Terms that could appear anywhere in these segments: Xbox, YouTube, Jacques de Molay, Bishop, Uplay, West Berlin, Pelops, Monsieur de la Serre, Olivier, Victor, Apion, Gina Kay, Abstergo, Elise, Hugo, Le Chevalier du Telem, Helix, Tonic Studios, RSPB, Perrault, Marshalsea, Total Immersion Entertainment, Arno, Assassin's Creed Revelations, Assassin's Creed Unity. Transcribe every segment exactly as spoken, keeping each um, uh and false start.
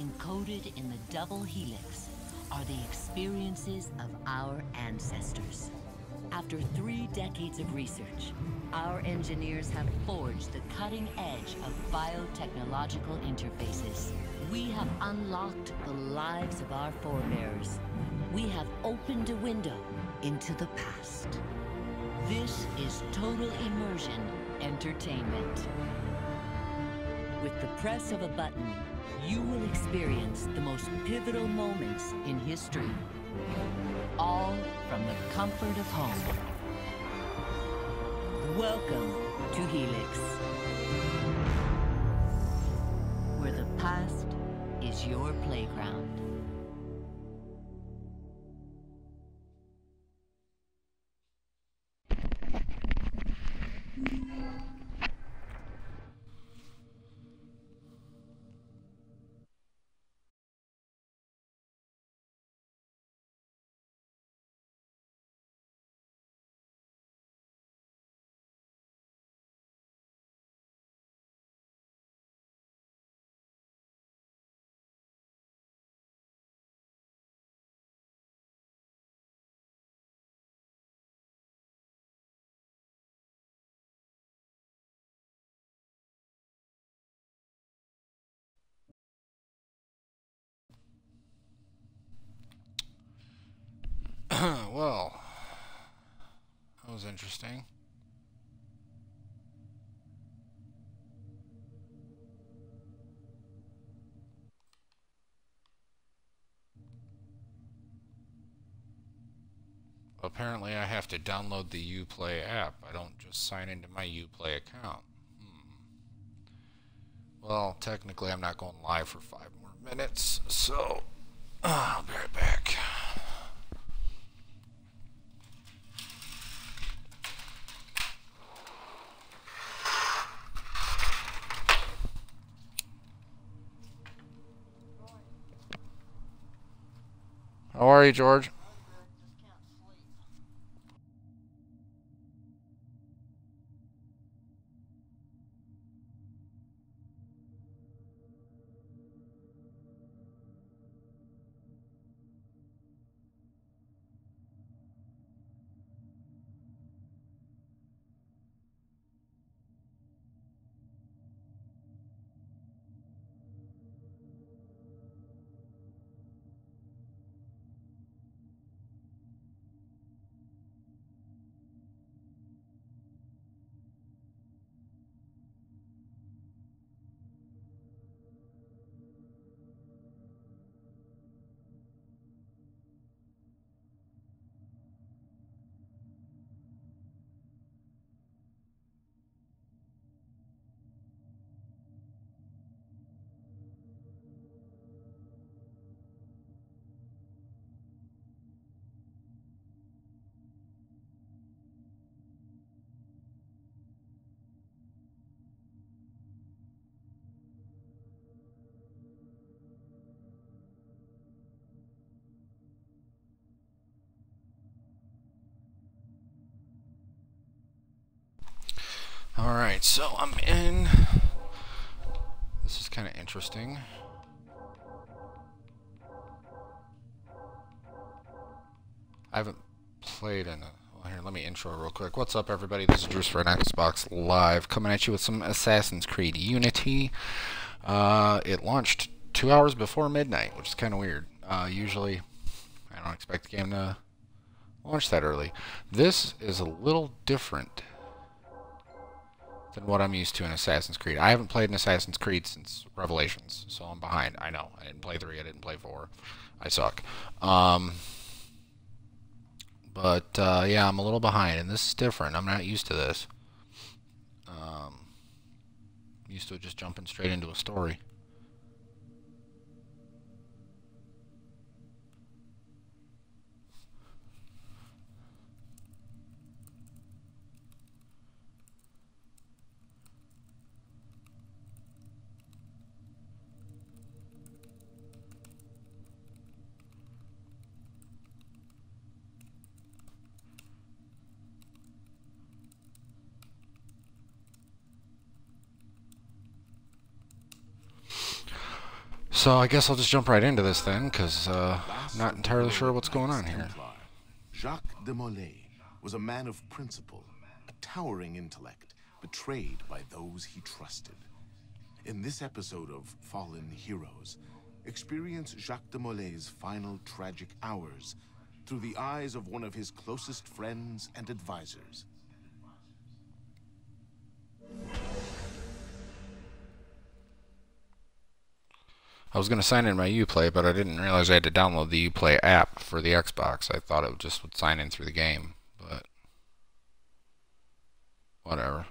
Encoded in the double helix are the experiences of our ancestors. After three decades of research, our engineers have forged the cutting edge of biotechnological interfaces. We have unlocked the lives of our forebears. We have opened a window into the past. This is Total Immersion Entertainment. With the press of a button, you will experience the most pivotal moments in history. All from the comfort of home. Welcome to Helix, where the past is your playground. Well, that was interesting. Apparently I have to download the Uplay app. I don't just sign into my Uplay account. Hmm. Well, technically I'm not going live for five more minutes, so I'll be right back. How are you, George? Alright, so I'm in. This is kind of interesting. I haven't played in a... Well, here, let me intro real quick. What's up, everybody? This is Drew for an Xbox Live, coming at you with some Assassin's Creed Unity. Uh, it launched two hours before midnight, which is kind of weird. Uh, usually, I don't expect the game to launch that early. This is a little different than what I'm used to in Assassin's Creed. I haven't played an Assassin's Creed since Revelations, so I'm behind. I know. I didn't play three, I didn't play four. I suck. Um, but, uh, yeah, I'm a little behind, and this is different. I'm not used to this. Um, I'm used to just jumping straight into a story. So I guess I'll just jump right into this then, because uh, I'm not entirely sure what's going on here. Jacques de Molay was a man of principle, a towering intellect, betrayed by those he trusted. In this episode of Fallen Heroes, experience Jacques de Molay's final tragic hours through the eyes of one of his closest friends and advisors. I was going to sign in my Uplay, but I didn't realize I had to download the Uplay app for the Xbox. I thought it just would sign in through the game, but whatever.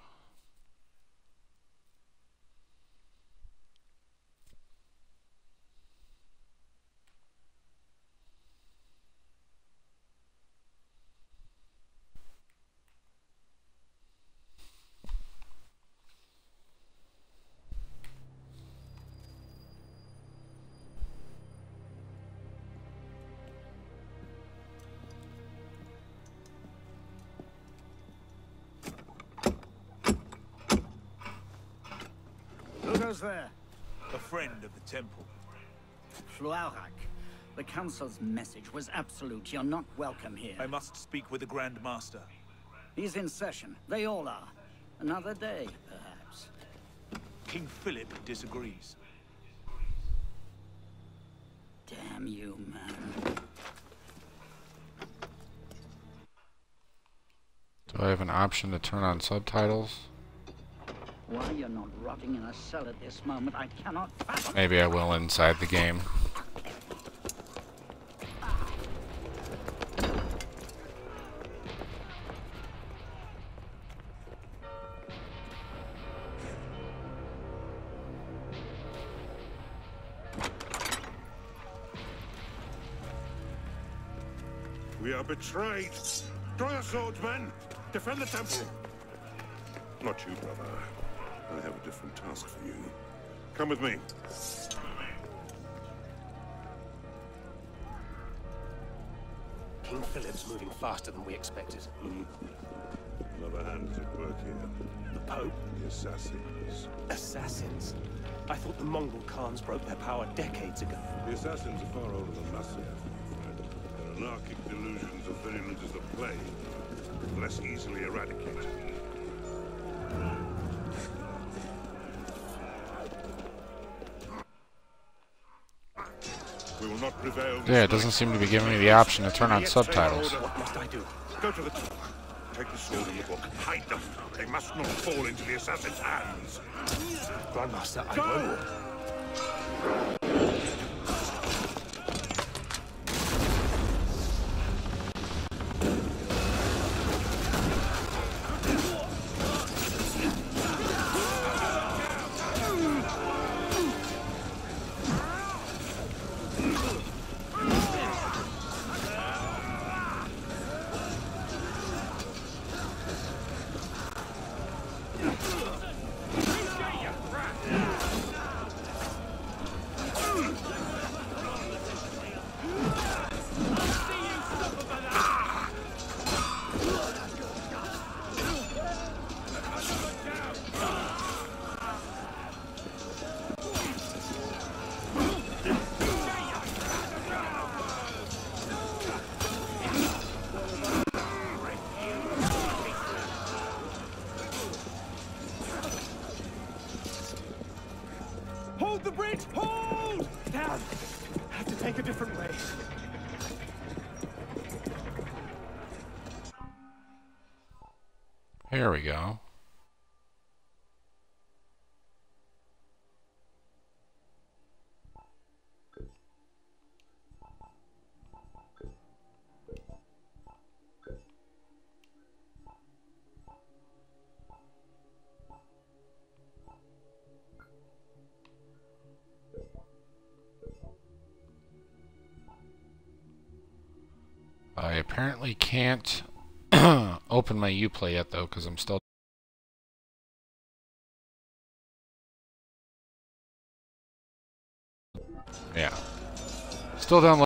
There? A friend of the temple. Flourac, the council's message was absolute. You're not welcome here. I must speak with the Grand Master. He's in session. They all are. Another day, perhaps. King Philip disagrees. Damn you, man. Do I have an option to turn on subtitles? Why you're not rotting in a cell at this moment, I cannot fathom. Maybe I will inside the game. We are betrayed. Draw your swords, men. Defend the temple. Not you, brother. I have a different task for you. Come with me. King Philip's moving faster than we expected. Mm. Another hand is at work here. The Pope? The Assassins. Assassins? I thought the Mongol Khans broke their power decades ago. The Assassins are far older than Massive. Their anarchic delusions are virulent as the plague, less easily eradicated. Yeah, it doesn't seem to be giving me the option to turn on subtitles. What must I do? Go to the top. Take the sword and the book. Hide them. They must not fall into the assassin's hands. Grandmaster, I know. Hold! Down! I have to take a different way. Here we go. I apparently can't open my Uplay yet, though, because I'm still... Yeah. Still downloading.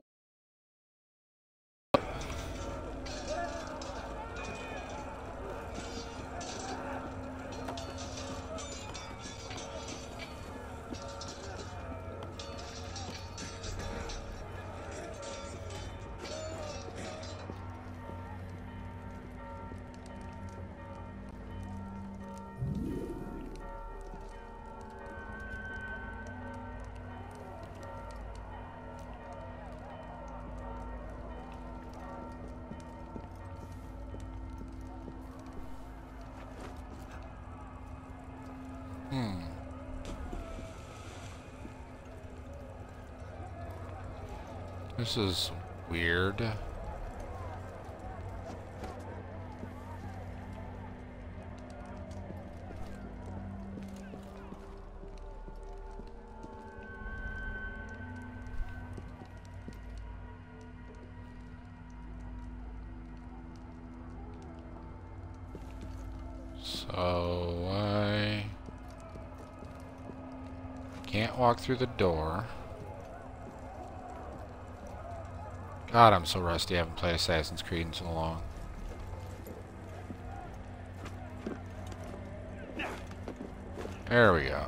This is weird. So I can't walk through the door. God, I'm so rusty. I haven't played Assassin's Creed in so long. There we go.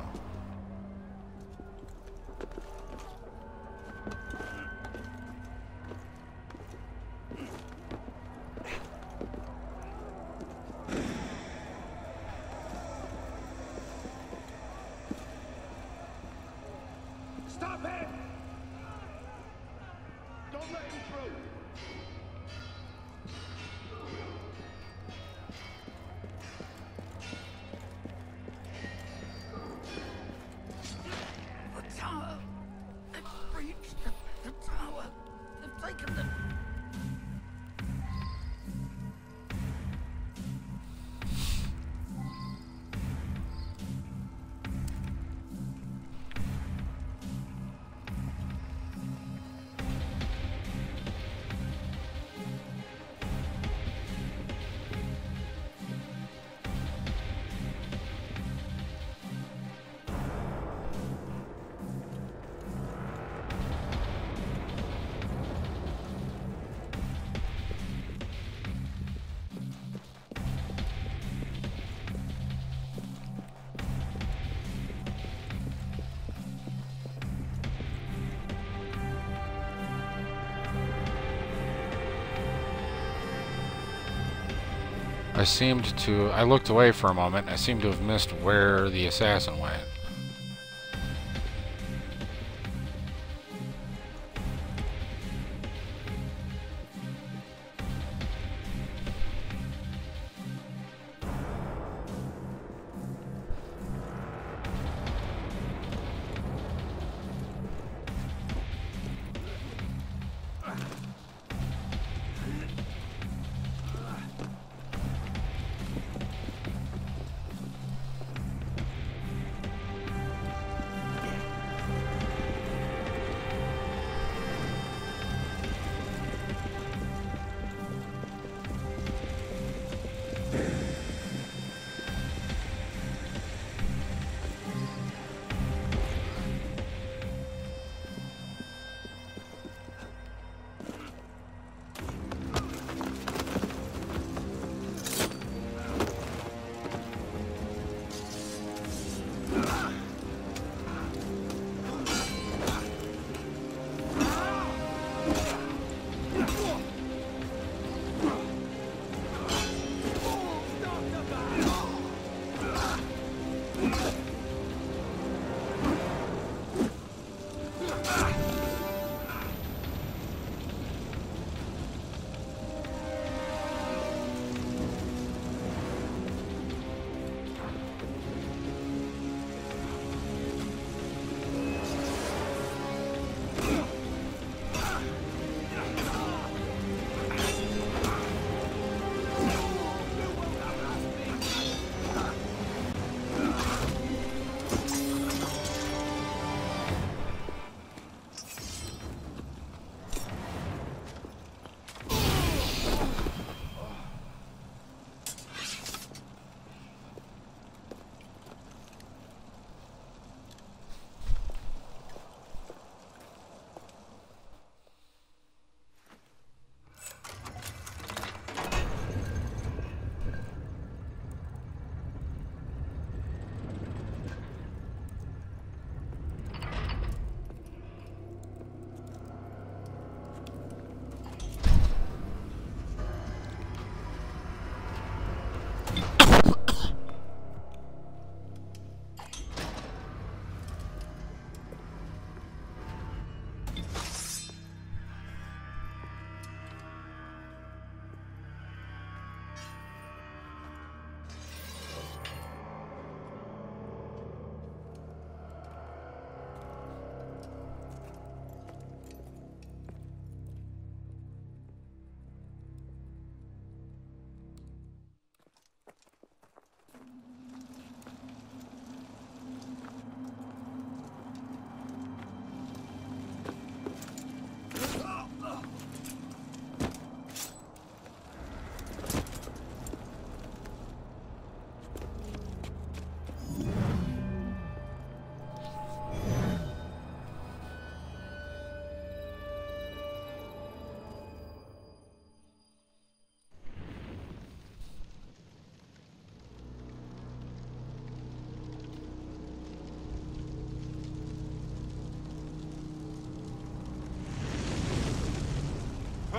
I seemed to... I looked away for a moment, and I seemed to have missed where the assassin went.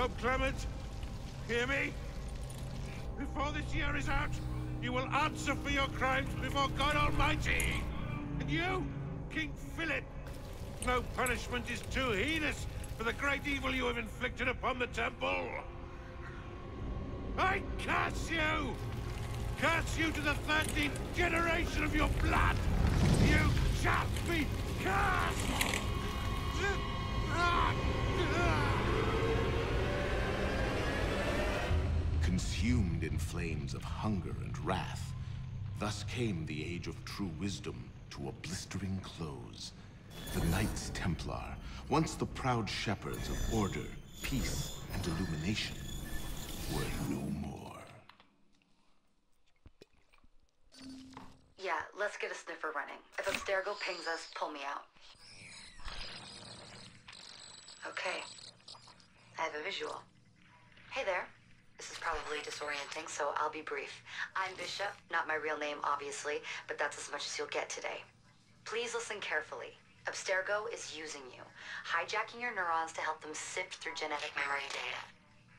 Pope Clement, hear me? Before this year is out, you will answer for your crimes before God Almighty. And you, King Philip, no punishment is too heinous for the great evil you have inflicted upon the temple. I curse you! Curse you to the thirteenth generation of your blood! You shall be cursed! Consumed in flames of hunger and wrath, thus came the age of true wisdom to a blistering close. The Knights Templar, once the proud shepherds of order, peace, and illumination, were no more. Yeah, let's get a sniffer running. If Abstergo pings us, pull me out. Okay. I have a visual. Hey there. This is probably disorienting, so I'll be brief. I'm Bishop, not my real name, obviously, but that's as much as you'll get today. Please listen carefully. Abstergo is using you, hijacking your neurons to help them sift through genetic memory data.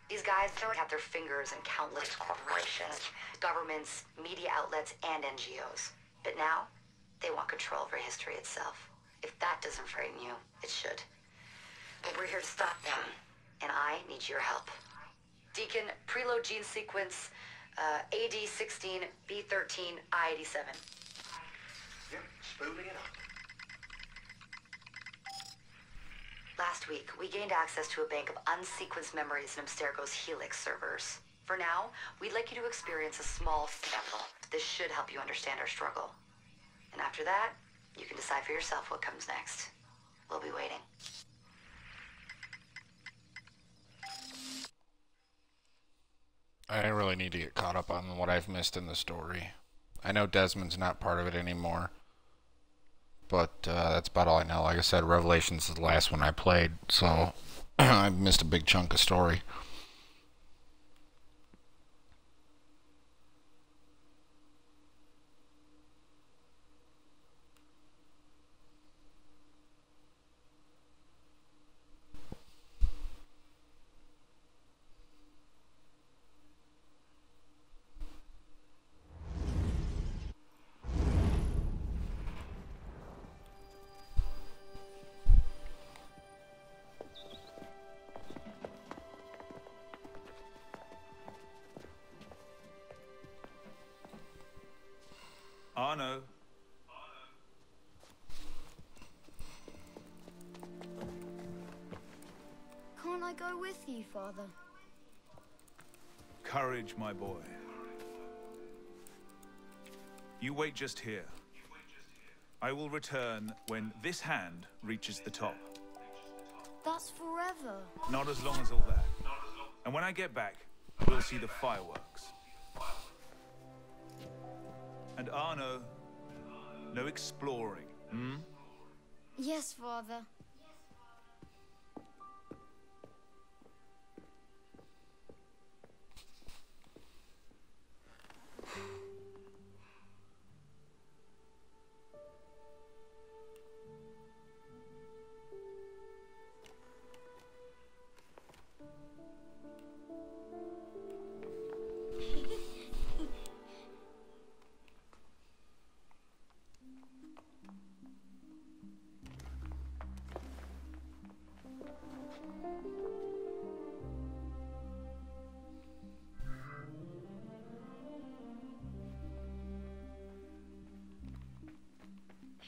These guys have their fingers in countless corporations, governments, media outlets, and N G Os. But now, they want control over history itself. If that doesn't frighten you, it should. But we're here to stop them, and I need your help. Deacon, preload gene sequence, uh, A D sixteen, B thirteen, I eighty-seven. Yep, spooling it up. Last week, we gained access to a bank of unsequenced memories in Abstergo's Helix servers. For now, we'd like you to experience a small sample. This should help you understand our struggle. And after that, you can decide for yourself what comes next. We'll be waiting. I really need to get caught up on what I've missed in the story. I know Desmond's not part of it anymore, but uh, that's about all I know. Like I said, Revelations is the last one I played, so I missed a big chunk of story. Arno. Can't I go with you, Father? Courage, my boy. You wait just here. I will return when this hand reaches the top. That's forever. Not as long as all that. And when I get back, we'll see the fireworks. And Arno, no exploring, hmm? Yes, Father.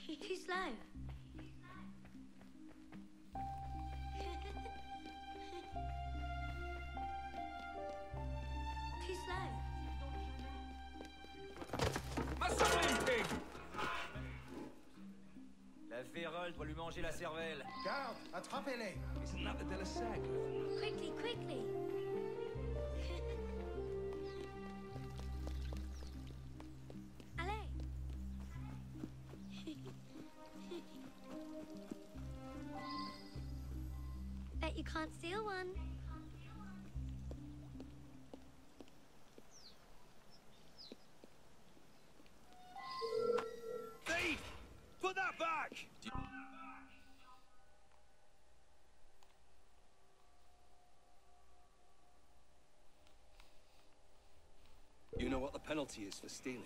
She's live. She's live. La vérole doit lui manger la cervelle. Garde, attrapez-les. It's another de la Serre. Quickly, quickly. Can't steal one. Thief! Put that back! penalty is for stealing.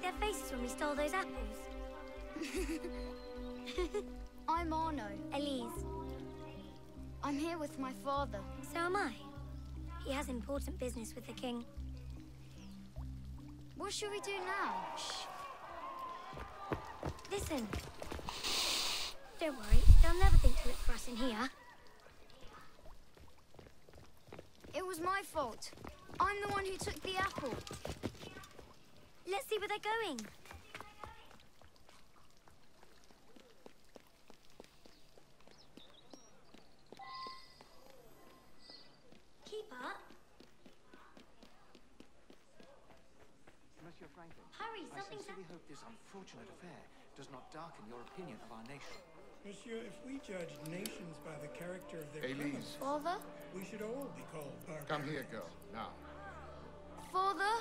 Their faces when we stole those apples. I'm Arno. Elise. I'm here with my father. So am I. He has important business with the king. What should we do now? Shh. Listen. Don't worry, they'll never think to look for us in here. It was my fault. I'm the one who took the apple. Let's see where they're going. Keep up. Monsieur Franklin. Hurry, something's happening. I sincerely hope this unfortunate affair does not darken your opinion of our nation. Monsieur, if we judge nations by the character of their criminals, Father, we should all be called barbarians. Come here, girl, now. Father?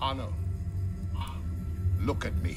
Arno. Arno. Look at me.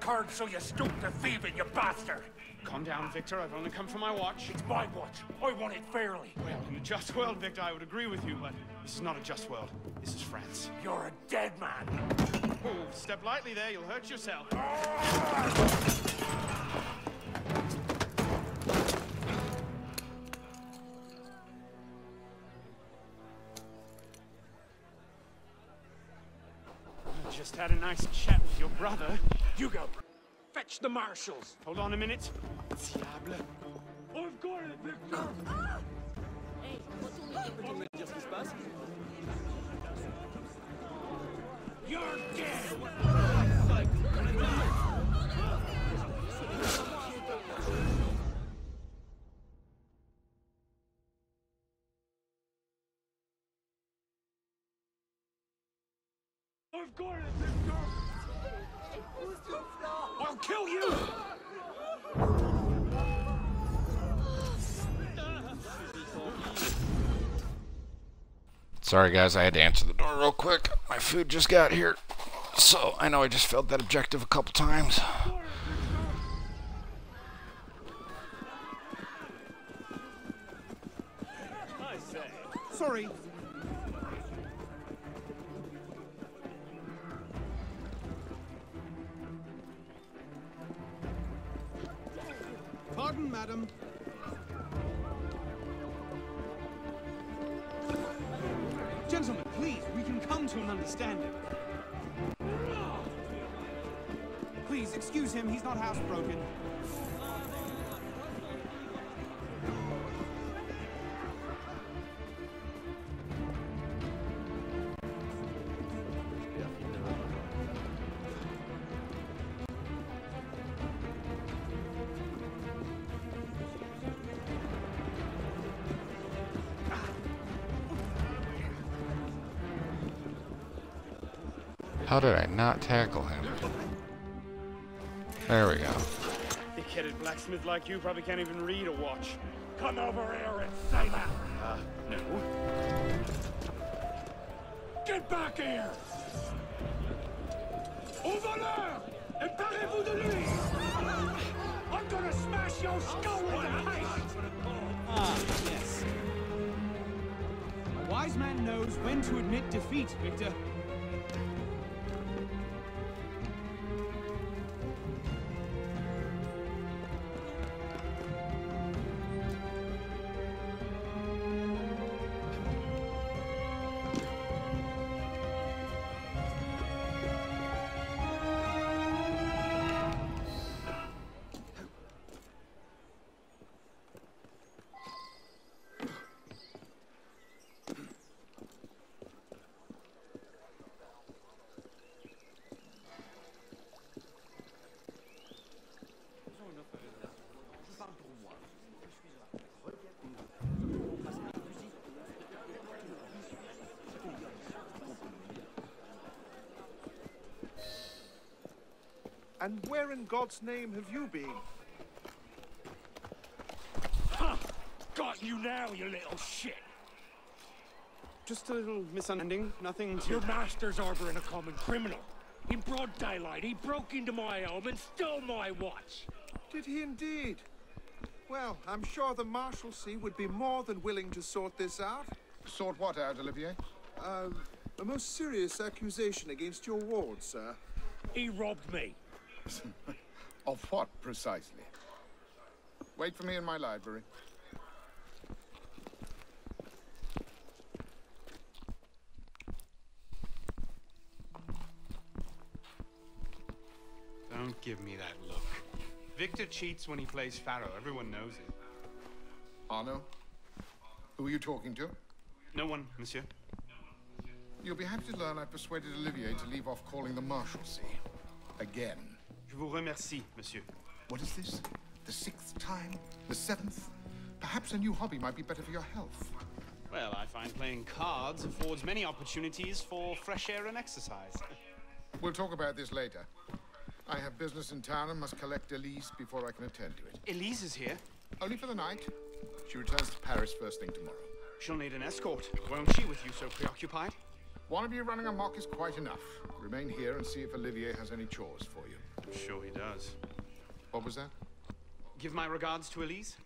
Card, so you stoop to thieving, you bastard! Calm down, Victor. I've only come for my watch. It's my watch. I want it fairly. Well, in a just world, Victor, I would agree with you, but this is not a just world. This is France. You're a dead man. Oh, step lightly there. You'll hurt yourself. I just had a nice chat with your brother. Hugo, fetch the marshals. Hold on a minute. Diable. I've got it, Victor. Hey, what's all the difference between us? You're dead. I've got it, Victor. I'll kill you! Sorry guys, I had to answer the door real quick. My food just got here. So, I know I just failed that objective a couple times. Sorry. Pardon, madam. Gentlemen, please, we can come to an understanding. Please, excuse him, he's not housebroken. How did I not tackle him? There we go. The kid blacksmith like you probably can't even read or watch. Come over here and say that. Uh, no. Get back here. Au voleur! Emparez-vous de lui! I'm gonna smash your skull with a haste! Ah, yes. A wise man knows when to admit defeat, Victor. And where in God's name have you been? Ha! Got you now, you little shit! Just a little misunderstanding, nothing to... Your master's arbouring a common criminal. In broad daylight, he broke into my home and stole my watch. Did he indeed? Well, I'm sure the Marshalsea would be more than willing to sort this out. Sort what out, Olivier? Uh, a most serious accusation against your ward, sir. He robbed me. Of what, precisely? Wait for me in my library. Don't give me that look. Victor cheats when he plays Pharaoh. Everyone knows it. Arno? Who are you talking to? No one, monsieur. You'll be happy to learn I persuaded Olivier to leave off calling the Marshalsea. Again. Je vous remercie, monsieur. What is this? The sixth time? The seventh? Perhaps a new hobby might be better for your health. Well, I find playing cards affords many opportunities for fresh air and exercise. We'll talk about this later. I have business in town and must collect Elise before I can attend to it. Elise is here? Only for the night. She returns to Paris first thing tomorrow. She'll need an escort, won't she, with you so preoccupied? One of you running amok is quite enough. Remain here and see if Olivier has any chores for you. I'm sure he does. What was that? Give my regards to Elise.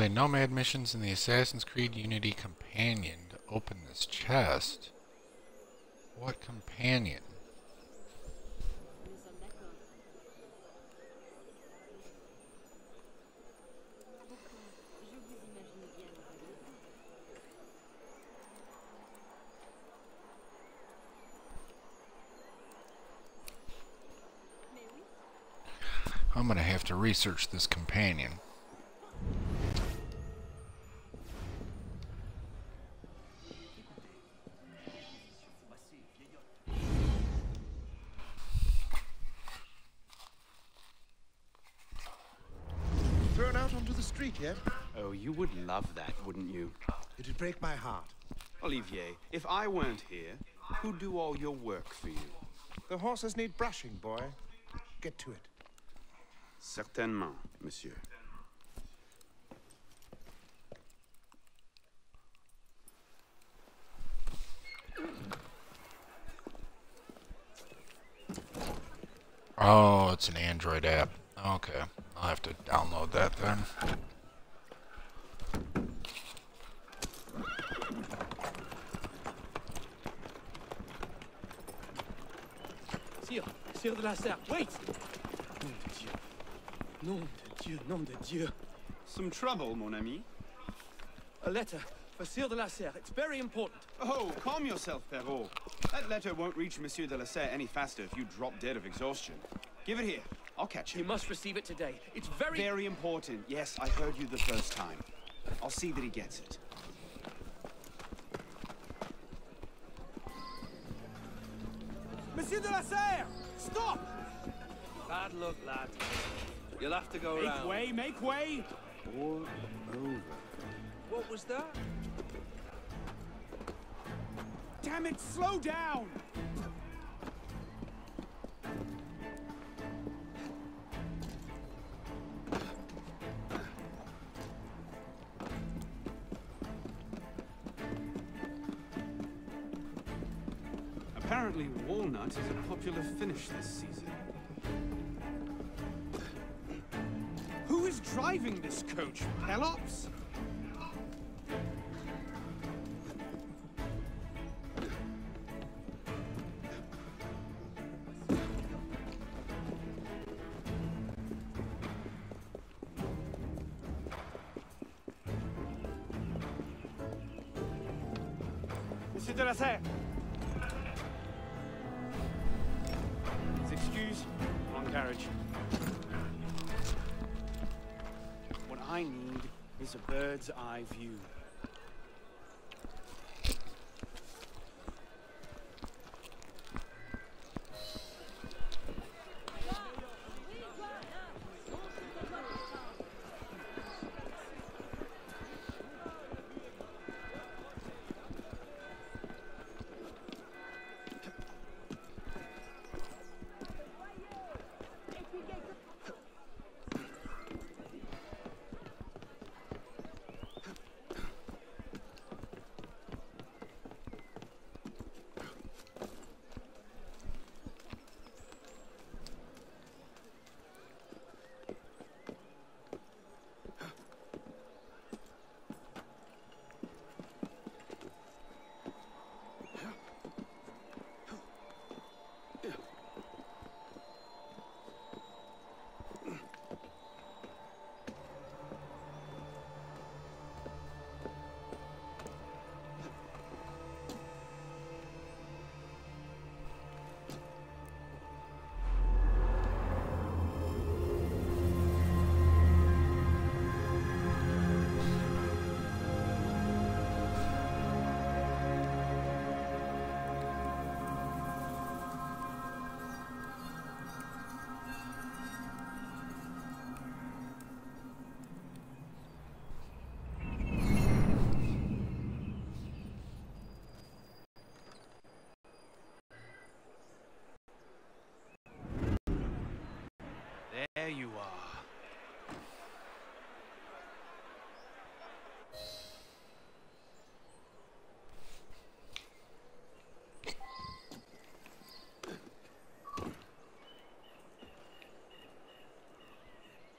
Play Nomad missions in the Assassin's Creed Unity Companion to open this chest. What companion? I'm gonna have to research this companion. Thrown out onto the street yet? Oh, you would love that, wouldn't you? It'd break my heart. Olivier, if I weren't here, who'd do all your work for you? The horses need brushing, boy. Get to it. Certainement, monsieur. Oh, it's an Android app. Okay, I'll have to download that then. Sire, Sire de la Serre, wait! Nom de Dieu, nom de Dieu. Some trouble, mon ami? A letter for Sire de la Serre. It's very important. Oh, calm yourself, Perrault. That letter won't reach Monsieur de la Serre any faster if you drop dead of exhaustion. Give it here. I'll catch him. He must receive it today. It's very... Very important. Yes, I heard you the first time. I'll see that he gets it. Monsieur de la Serre! Stop! Bad luck, lad. You'll have to go around. Make way, make way! All over. What was that? Damn it, slow down! Apparently, walnut is a popular finish this season. Driving this coach, Pelops. Monsieur de la Serre. Excuse, wrong carriage. I need is a bird's eye view. There you are.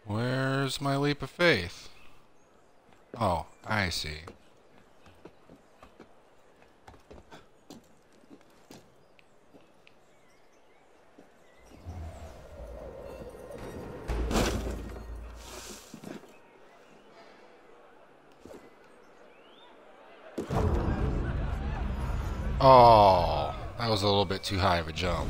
Where's my leap of faith? Oh, I see. Oh, that was a little bit too high of a jump.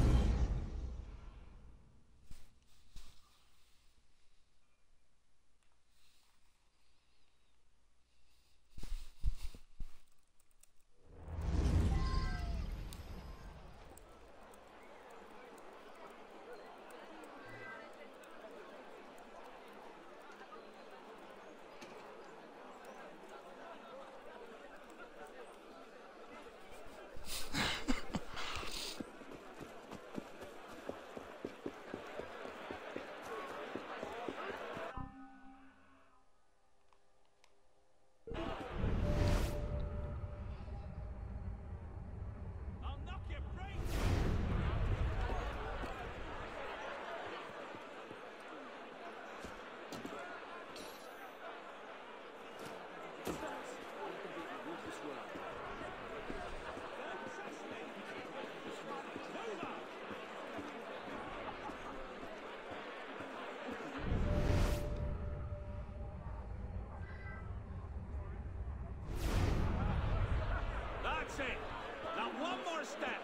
Now one more step.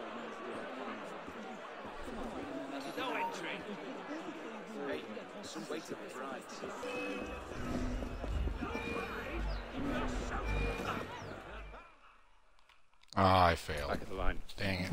No entry. Hey, some weight of the bride. Ah, I failed. Back of the line. Dang it.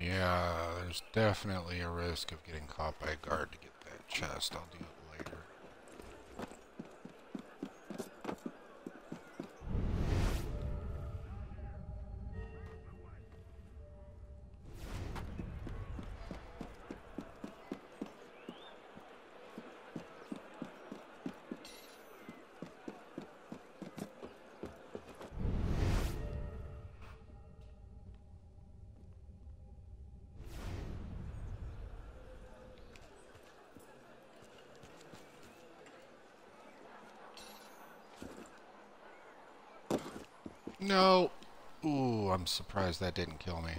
Yeah, there's definitely a risk of getting caught by a guard to get that chest. I'll do it later. No. Ooh, I'm surprised that didn't kill me.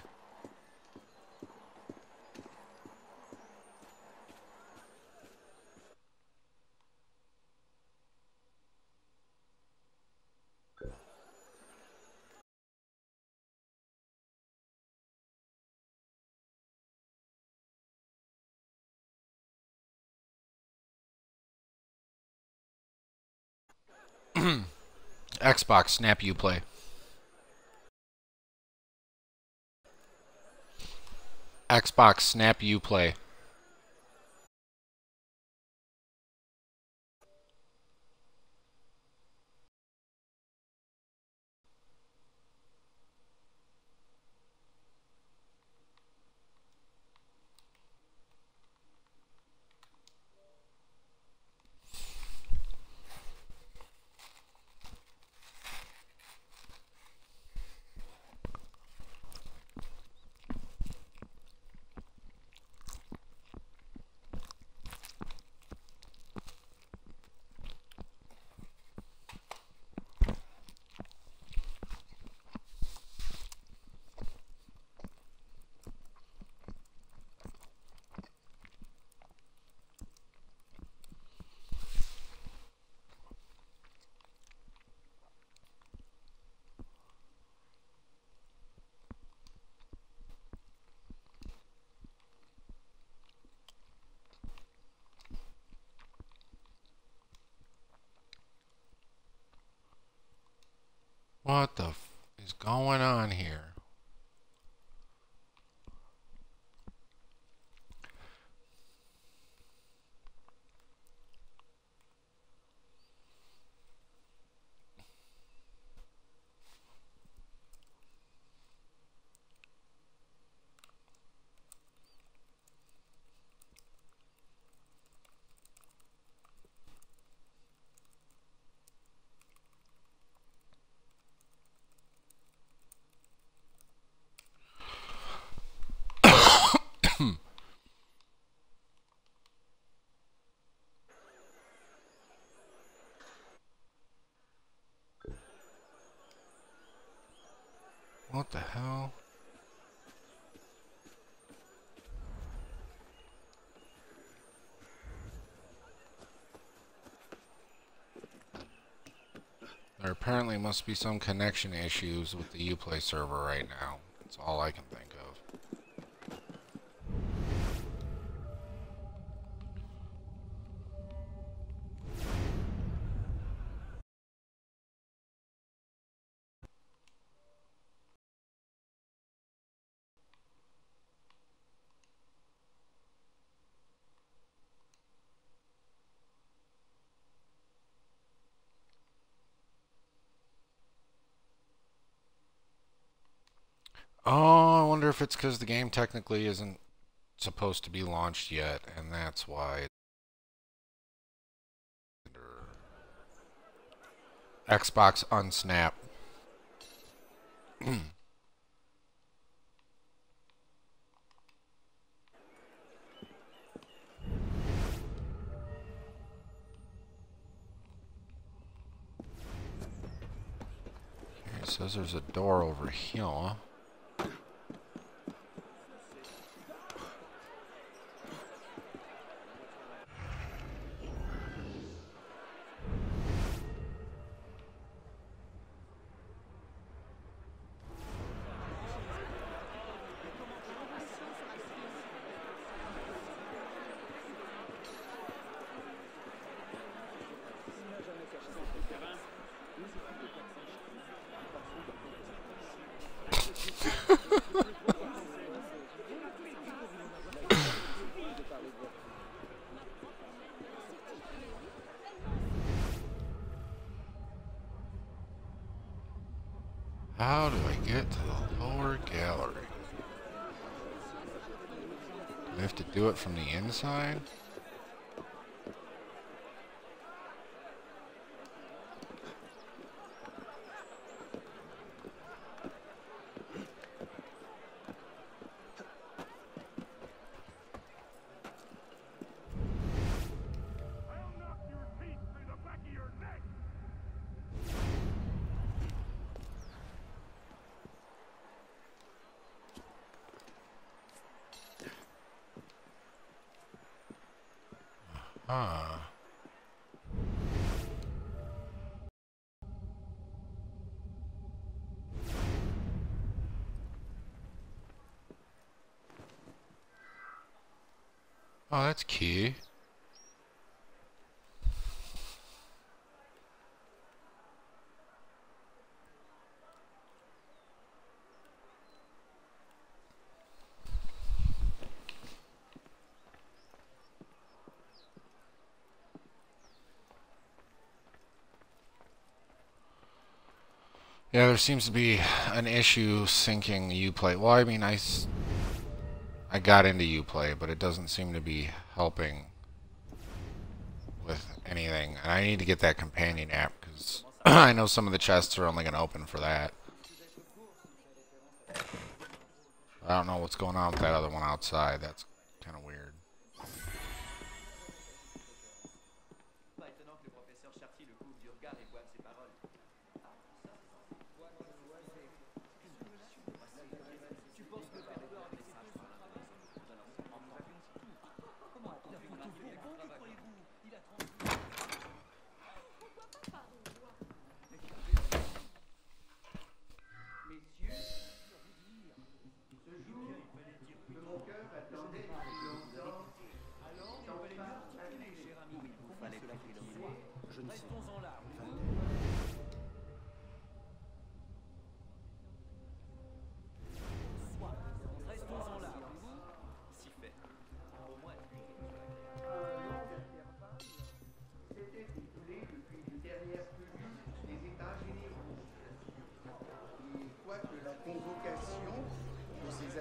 Xbox, snap Uplay. Xbox, snap Uplay. What the f is going on here? What the hell? There apparently must be some connection issues with the Uplay server right now. That's all I can think of. Oh, I wonder if it's because the game technically isn't supposed to be launched yet, and that's why it's Xbox Unsnap. It says there's a door over here. How do I get to the lower gallery? Do I have to do it from the inside? Ah. Oh, that's cute. Yeah, there seems to be an issue syncing Uplay. Well, I mean, I, s I got into Uplay, but it doesn't seem to be helping with anything. And I need to get that companion app, because I know some of the chests are only going to open for that. I don't know what's going on with that other one outside. That's kind of weird.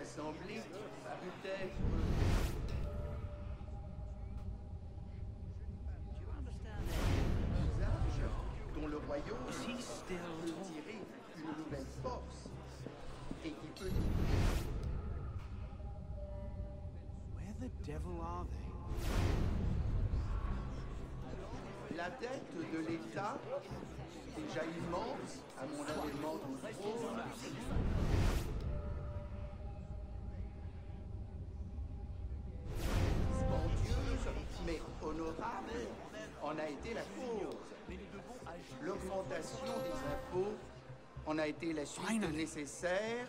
assemblées butaient. Dont le royaume existe tirer une nouvelle force et qui peut. Where the devil are they? La dette de l'État, déjà immense, à mon avènement de trône. Spendieuse, mais honorable, en a été la cause. L'augmentation des impôts en a été la suite nécessaire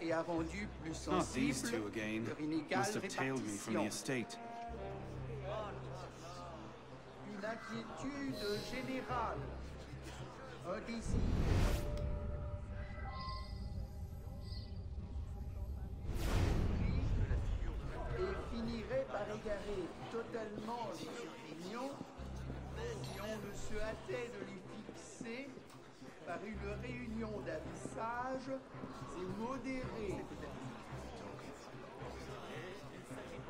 et a rendu plus sensible leur inégale répartition. Une inquiétude générale, un désir. Et finirait par égarer totalement les opinions. Et on ne se hâtait de les fixer par une réunion d'avis sages et modérés.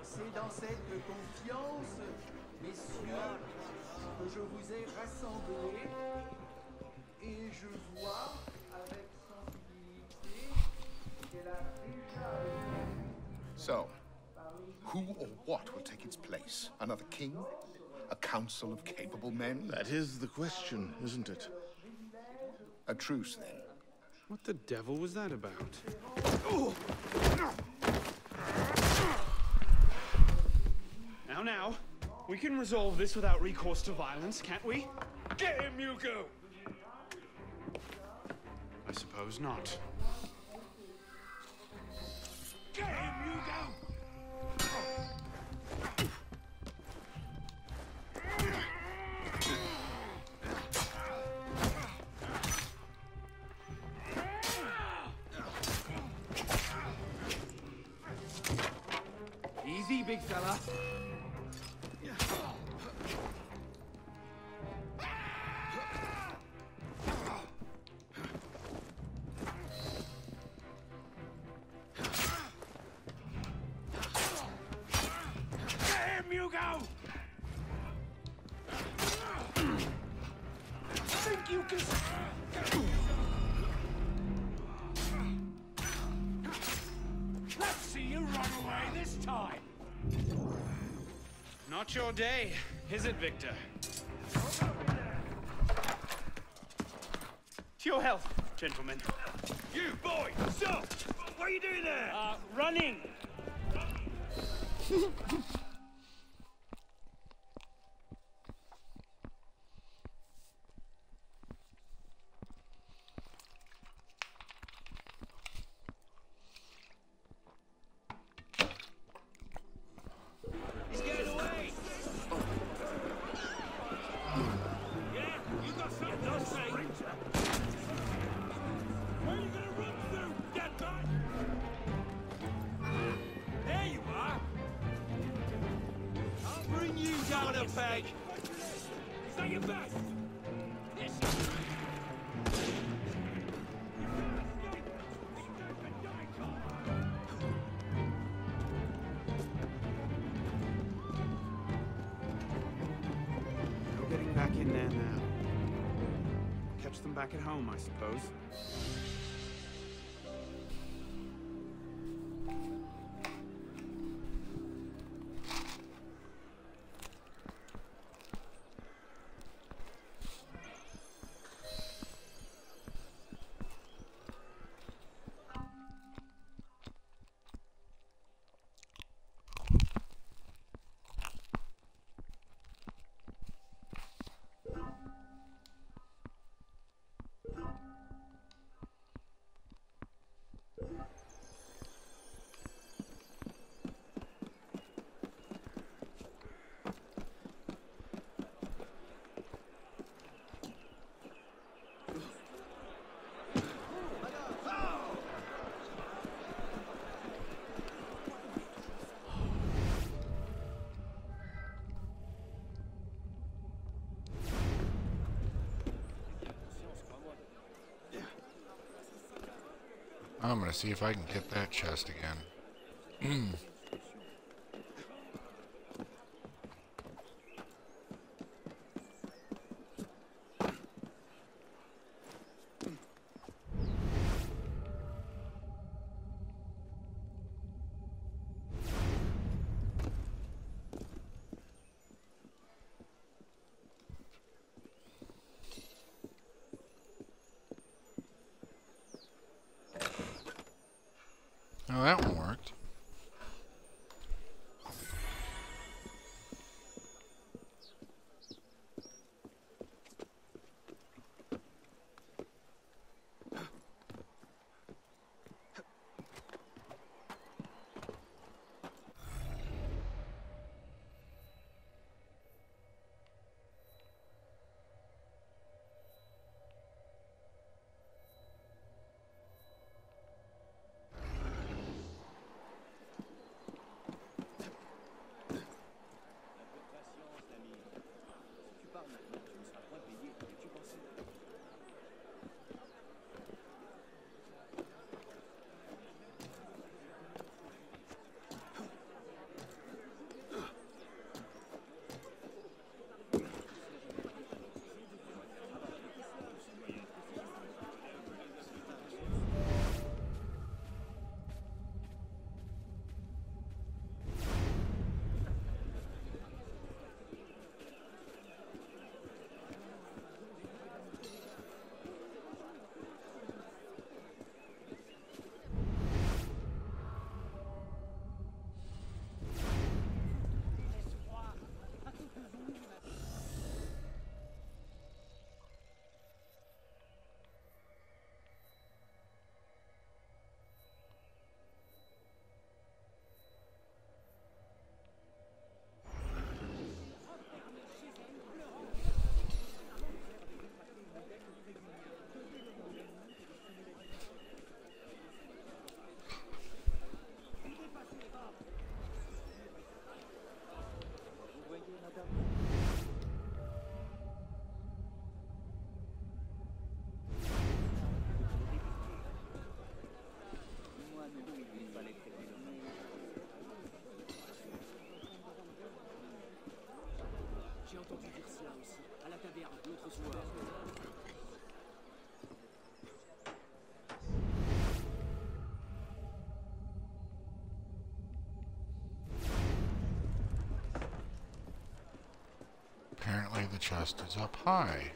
C'est dans cette confiance, messieurs, que je vous ai rassemblés et je vois avec sensibilité qu'elle a déjà. So, who or what will take its place? Another king? A council of capable men? That is the question, isn't it? A truce, then. What the devil was that about? Ooh. Now, now. We can resolve this without recourse to violence, can't we? Get him, Hugo! I suppose not. Get him, Hugo! Big fella. Damn, Hugo! Think you can... Let's see you run away this time! Not your day, is it, Victor? To your health, gentlemen. You, boy! Stop! What are you doing there? Uh, running! Back at home, I suppose. I'm gonna see if I can get that chest again. Apparently the chest is up high.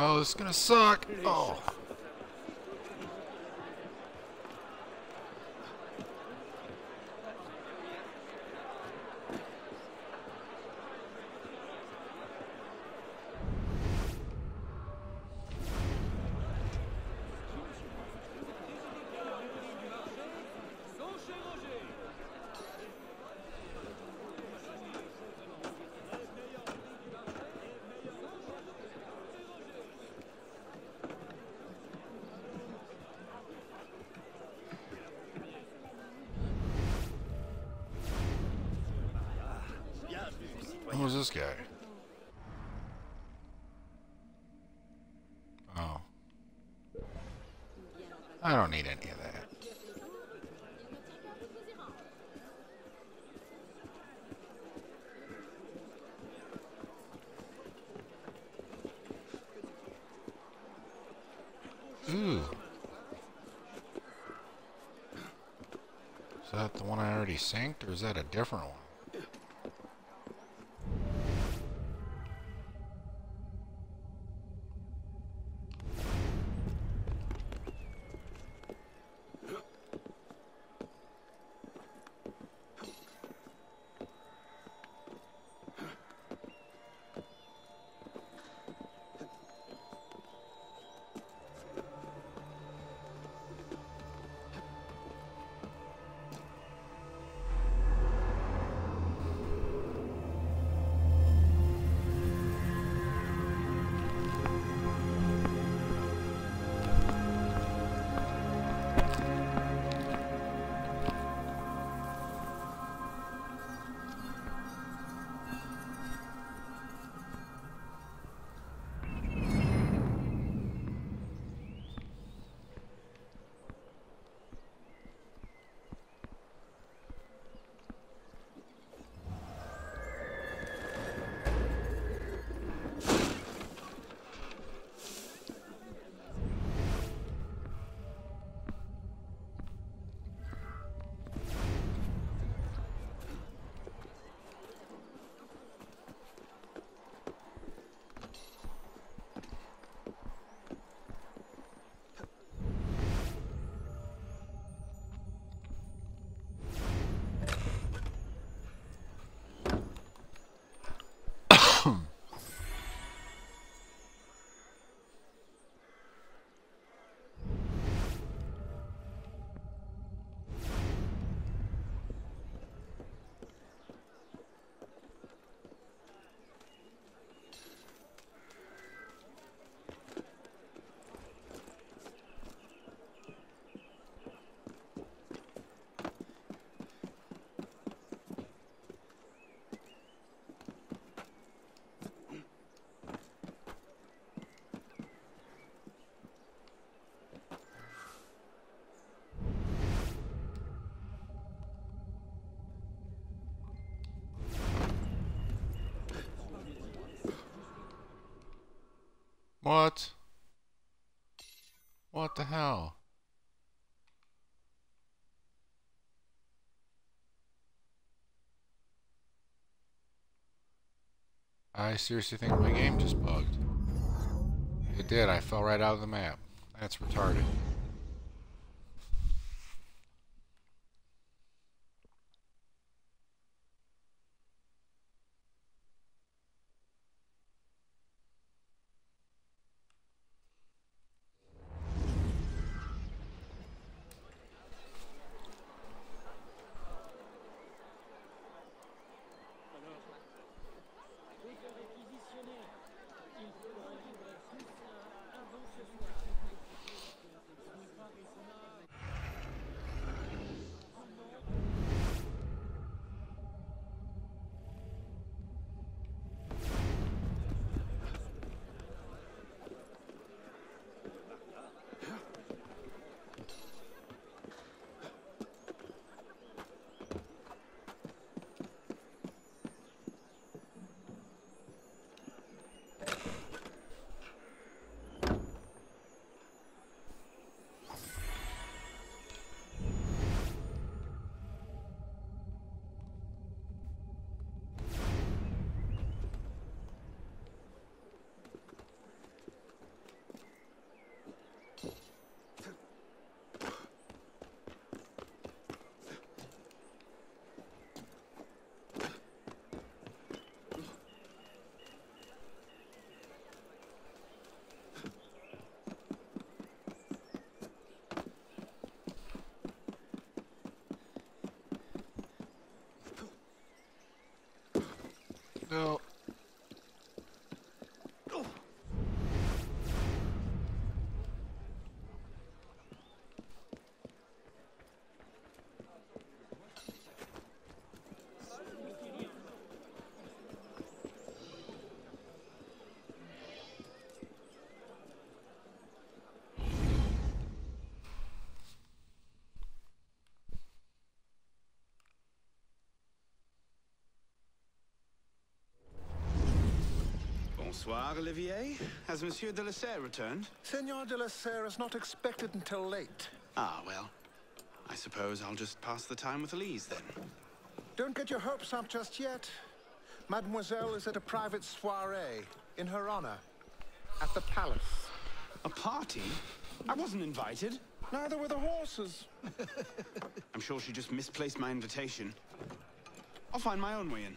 Oh, this is gonna suck. Oh. Who's this guy? Oh. I don't need any of that. Ooh. Is that the one I already synced, or is that a different one? What? What the hell? I seriously think my game just bugged. It did. I fell right out of the map. That's retarded. No. Bonsoir, Olivier. Has Monsieur de la Serre returned? Senor de la Serre is not expected until late. Ah, well. I suppose I'll just pass the time with Elise, then. Don't get your hopes up just yet. Mademoiselle is at a private soiree in her honor at the palace. A party? I wasn't invited. Neither were the horses. I'm sure she just misplaced my invitation. I'll find my own way in.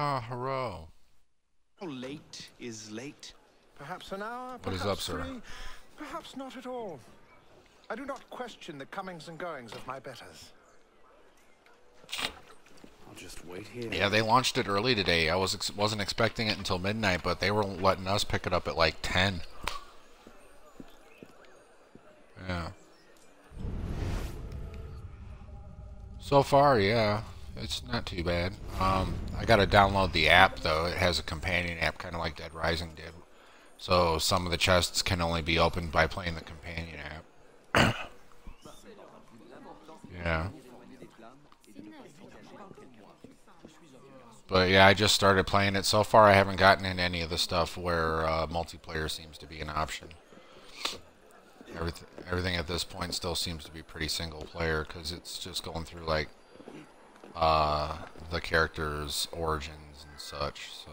Ah, oh, hurrah. How late is late? Perhaps an hour, what perhaps is up, sir? Three, perhaps not at all. I do not question the comings and goings of my betters. I'll just wait here. Yeah, they launched it early today. I was ex wasn't expecting it until midnight, but they were letting us pick it up at like ten. Yeah. So far, yeah. It's not too bad. Um, I gotta download the app though. It has a companion app, kind of like Dead Rising did. So some of the chests can only be opened by playing the companion app. Yeah. But yeah, I just started playing it. So far, I haven't gotten into any of the stuff where uh, multiplayer seems to be an option. Everyth everything at this point still seems to be pretty single player because it's just going through like. Uh, the characters' origins and such, so...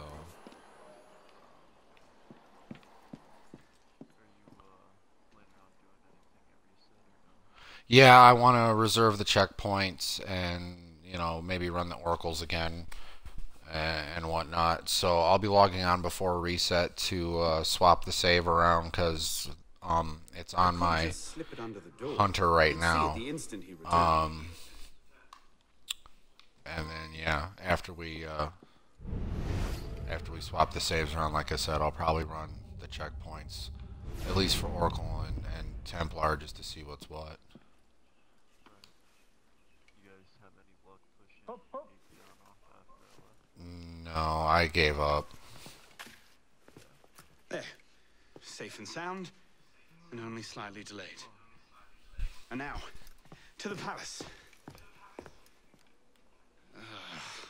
Yeah, I want to reserve the checkpoints and, you know, maybe run the oracles again and, and whatnot. So I'll be logging on before reset to uh, swap the save around because um, it's on my hunter right now. Um... And then yeah, after we uh, after we swap the saves around, like I said, I'll probably run the checkpoints, at least for Oracle and, and Templar, just to see what's what. You guys have any luck pushing Apion off after that? No, I gave up. safe and sound, and only slightly delayed. And now, to the palace.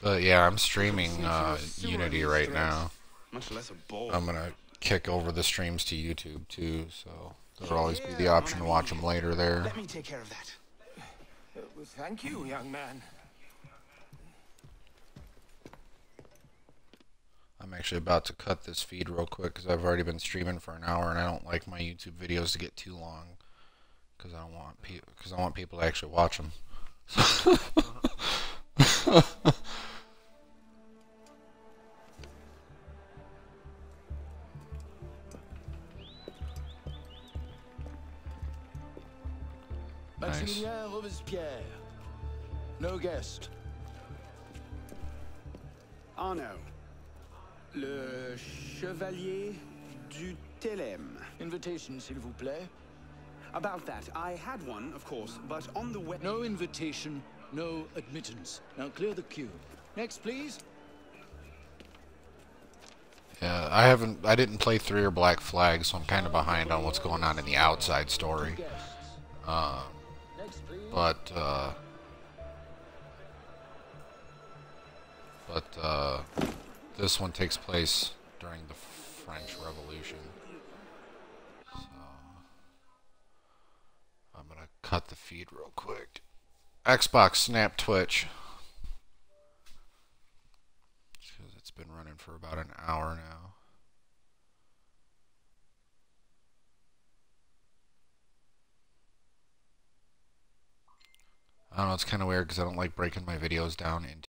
Uh, yeah, I'm streaming uh, Unity right now. I'm gonna kick over the streams to YouTube too, so there'll always be the option to watch them later there. Let me take care of that. Thank you, young man. I'm actually about to cut this feed real quick because I've already been streaming for an hour, and I don't like my YouTube videos to get too long because I don't want people because I want people to actually watch them. Nice. No guest. Arno, Le Chevalier du Telem. Invitation, s'il vous plaît. About that, I had one, of course, but on the way... No invitation, no admittance. Now clear the queue. Next, please. Yeah, I haven't... I didn't play three or Black Flag, so I'm kind of behind on what's going on in the outside story. Um... But, uh, but, uh, this one takes place during the French Revolution. So, I'm gonna cut the feed real quick. Xbox, Snap, Twitch. Because it's been running for about an hour now. I don't know, it's kind of weird because I don't like breaking my videos down into